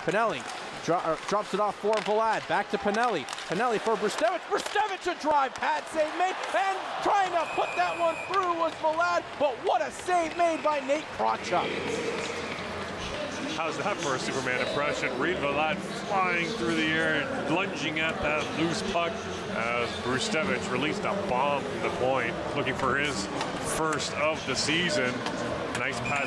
Pinelli drops it off for Valade. Back to Pinelli. Pinelli for Brustevich. Brustevich a drive. Pat save made. And trying to put that one through was Valade. But what a save made by Nate Krawchuk. How's that for a Superman impression? Reid Valade flying through the air and lunging at that loose puck as Brustevich released a bomb from the point, looking for his first of the season. Nice pass.